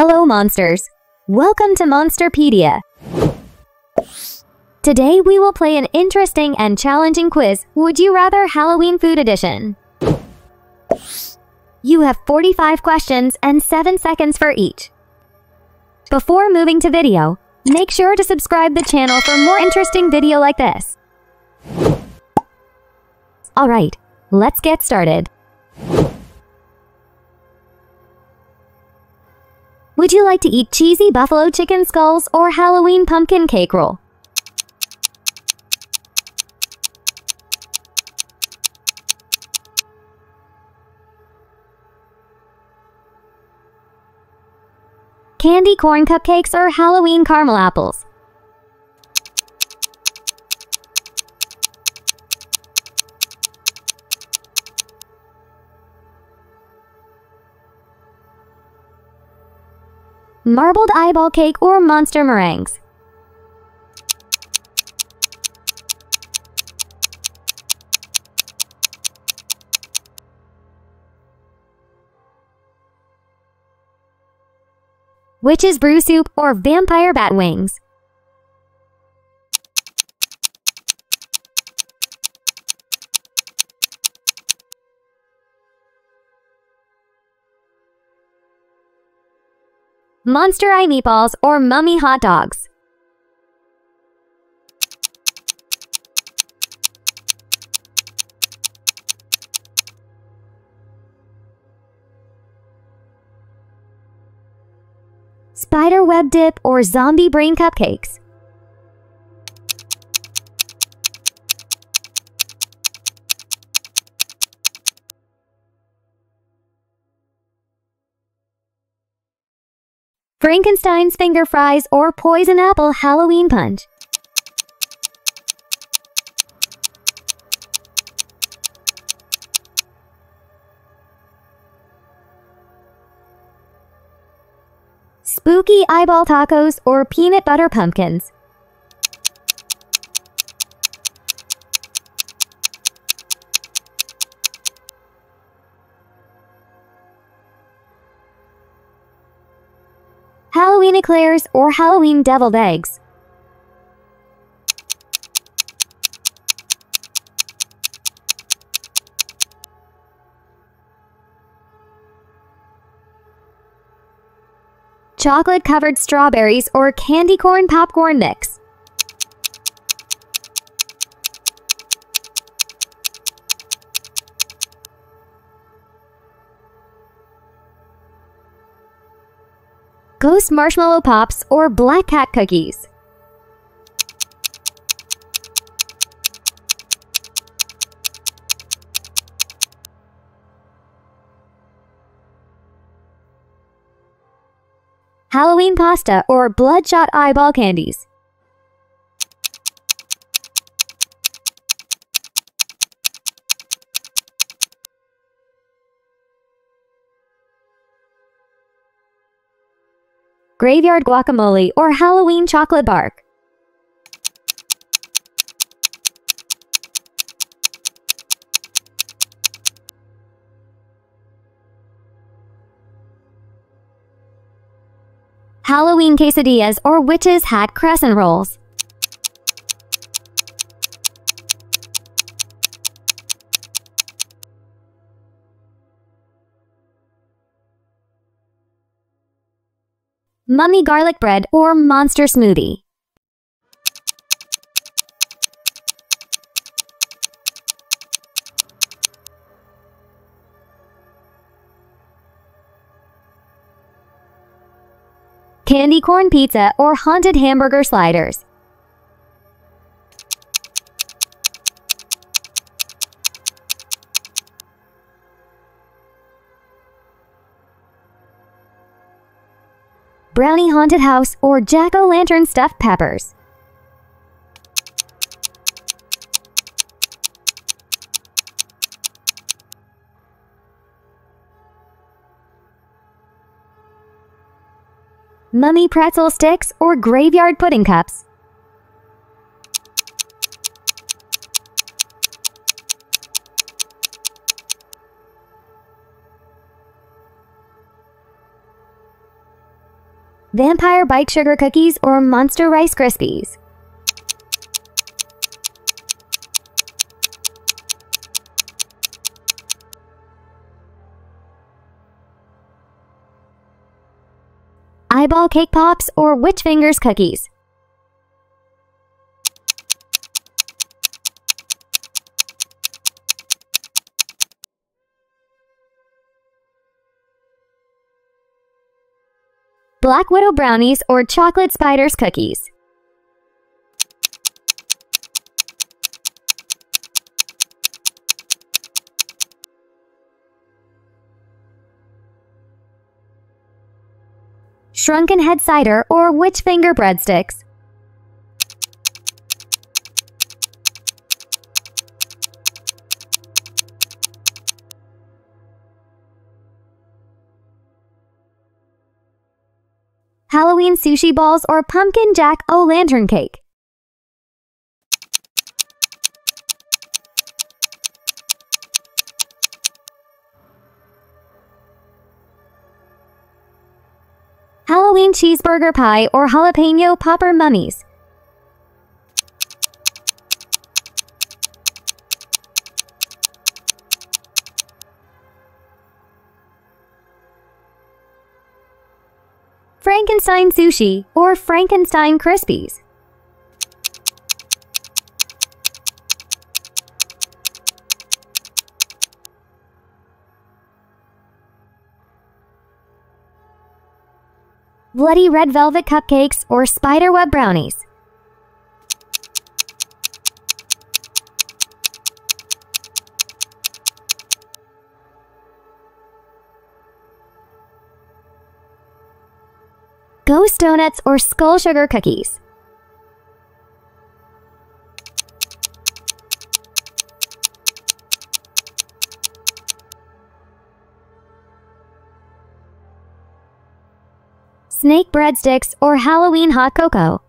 Hello monsters! Welcome to Monsterpedia! Today we will play an interesting and challenging quiz, Would You Rather Halloween Food Edition. You have 45 questions and 7 seconds for each. Before moving to video, make sure to subscribe the channel for more interesting video like this. Alright, let's get started. Would you like to eat cheesy buffalo chicken skulls or Halloween pumpkin cake roll? Candy corn cupcakes or Halloween caramel apples? Marbled eyeball cake or monster meringues? Witch's brew soup or vampire bat wings? Monster eye meatballs or mummy hot dogs? Spider web dip or zombie brain cupcakes? Frankenstein's finger fries or poison apple Halloween punch? Spooky eyeball tacos or peanut butter pumpkins? Halloween eclairs or Halloween deviled eggs? Chocolate-covered strawberries or candy corn popcorn mix? Ghost marshmallow pops or black cat cookies? Halloween pasta or bloodshot eyeball candies? Graveyard guacamole or Halloween chocolate bark? Halloween quesadillas or witch's hat crescent rolls? Mummy garlic bread or monster smoothie? Candy corn pizza or haunted hamburger sliders? Brownie haunted house or jack-o'-lantern stuffed peppers? Mummy pretzel sticks or graveyard pudding cups? Vampire Bike Sugar Cookies or Monster Rice Krispies? Eyeball Cake Pops or Witch Fingers Cookies? Black Widow Brownies or Chocolate Spiders Cookies? Shrunken Head Cider or Witch Finger Breadsticks? Halloween Sushi Balls or Pumpkin Jack O' Lantern Cake? Halloween Cheeseburger Pie or Jalapeno Popper Mummies? Frankenstein Sushi or Frankenstein Krispies? Bloody Red Velvet Cupcakes or Spiderweb Brownies? Ghost Donuts or Skull Sugar Cookies? Snake Breadsticks or Halloween Hot Cocoa?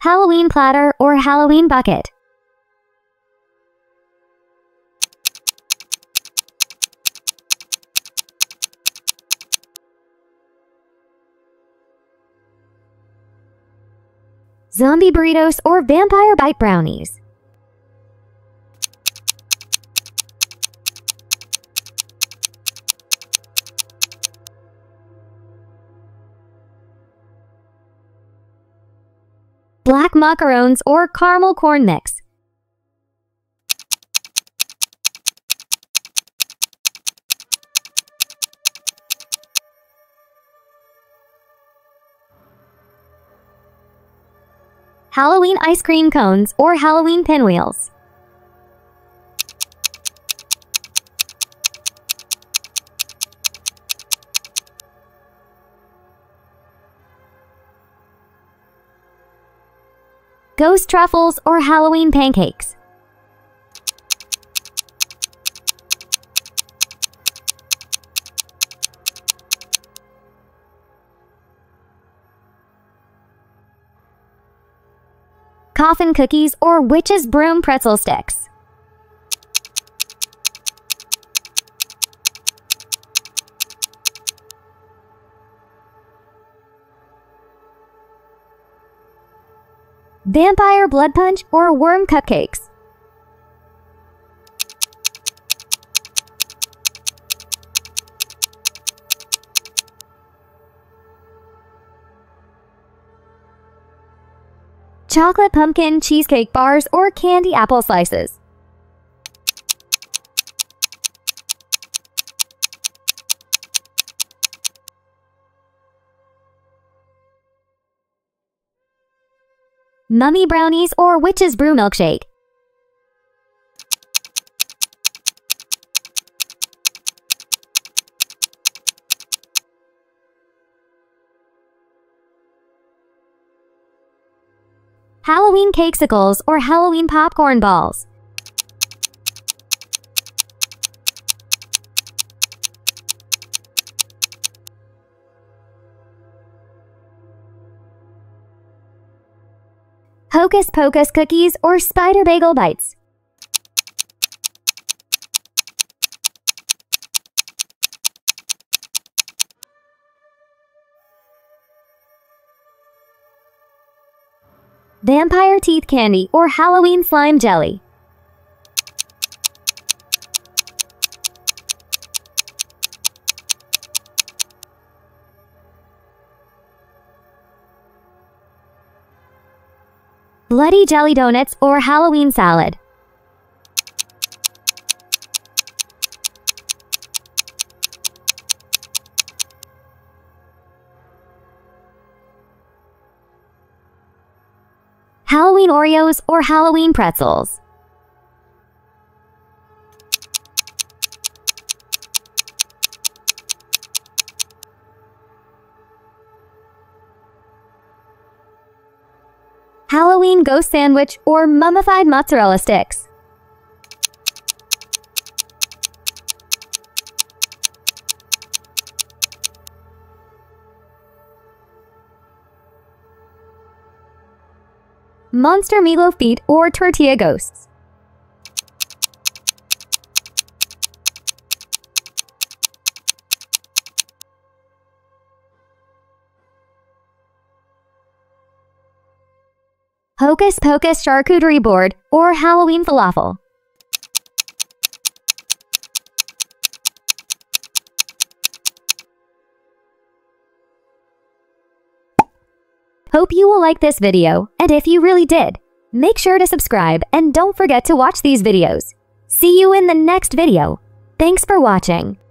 Halloween Platter or Halloween Bucket? Zombie Burritos or Vampire Bite Brownies? Black Macarons or Caramel Corn Mix? Halloween Ice Cream Cones or Halloween Pinwheels? Ghost Truffles or Halloween Pancakes? Coffin Cookies or Witch's Broom Pretzel Sticks? Vampire Blood Punch or Worm Cupcakes? Chocolate Pumpkin Cheesecake Bars or Candy Apple Slices? Mummy Brownies or Witch's Brew Milkshake? Halloween Cakesicles or Halloween Popcorn Balls? Hocus Pocus cookies, or spider bagel bites. Vampire teeth candy, or Halloween slime jelly. Bloody jelly donuts, or Halloween salad. Halloween Oreos, or Halloween pretzels. Halloween ghost sandwich, or mummified mozzarella sticks. Monster meatloaf feet, or tortilla ghosts. Hocus Pocus charcuterie board, or Halloween falafel. Hope you will like this video, and if you really did, make sure to subscribe and don't forget to watch these videos. See you in the next video. Thanks for watching.